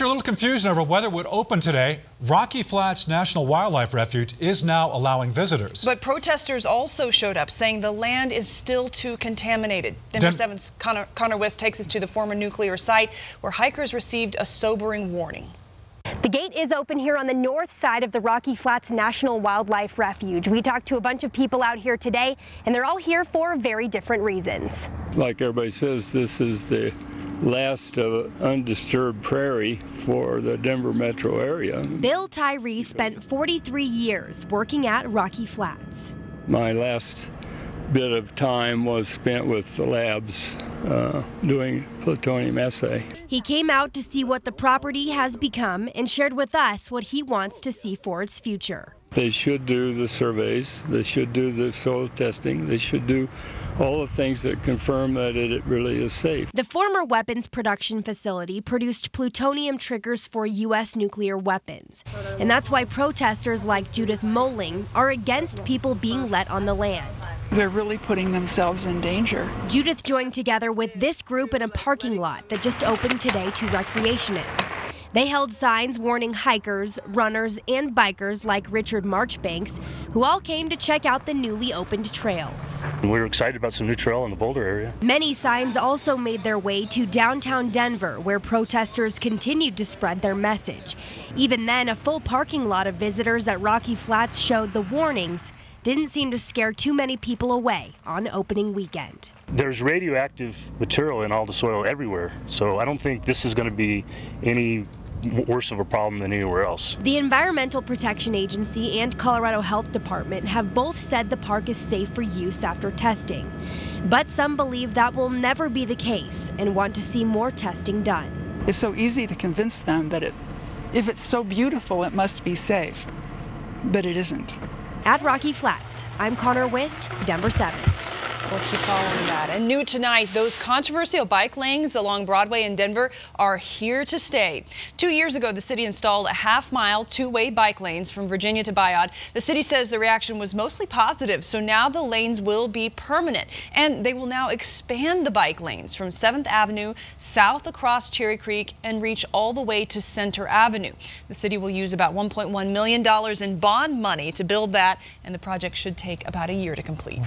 After a little confusion over whether it would open today, Rocky Flats National Wildlife Refuge is now allowing visitors. But protesters also showed up, saying the land is still too contaminated. Denver7's Connor West takes us to the former nuclear site, where hikers received a sobering warning. The gate is open here on the north side of the Rocky Flats National Wildlife Refuge. We talked to a bunch of people out here today, and they're all here for very different reasons. Like everybody says, this is the last of undisturbed prairie for the Denver metro area. Bill Tyree spent 43 years working at Rocky Flats. My last bit of time was spent with the labs doing plutonium assay. He came out to see what the property has become and shared with us what he wants to see for its future. They should do the surveys, they should do the soil testing, they should do all the things that confirm that it really is safe. The former weapons production facility produced plutonium triggers for U.S. nuclear weapons. And that's why protesters like Judith Moling are against people being let on the land. They're really putting themselves in danger. Judith joined together with this group in a parking lot that just opened today to recreationists. They held signs warning hikers, runners, and bikers like Richard Marchbanks, who all came to check out the newly opened trails. We were excited about some new trail in the Boulder area. Many signs also made their way to downtown Denver, where protesters continued to spread their message. Even then, a full parking lot of visitors at Rocky Flats showed the warnings didn't seem to scare too many people away on opening weekend. There's radioactive material in all the soil everywhere, so I don't think this is going to be any worse of a problem than anywhere else. The Environmental Protection Agency and Colorado Health Department have both said the park is safe for use after testing, but some believe that will never be the case and want to see more testing done. It's so easy to convince them that if it's so beautiful, it must be safe, but it isn't. At Rocky Flats, I'm Connor Wist, Denver7. We'll keep following that. And new tonight, those controversial bike lanes along Broadway in Denver are here to stay. 2 years ago, the city installed a half-mile two-way bike lanes from Virginia to Bayonne. The city says the reaction was mostly positive, so now the lanes will be permanent. And they will now expand the bike lanes from 7th Avenue south across Cherry Creek and reach all the way to Center Avenue. The city will use about $1.1 million in bond money to build that, and the project should take about a year to complete.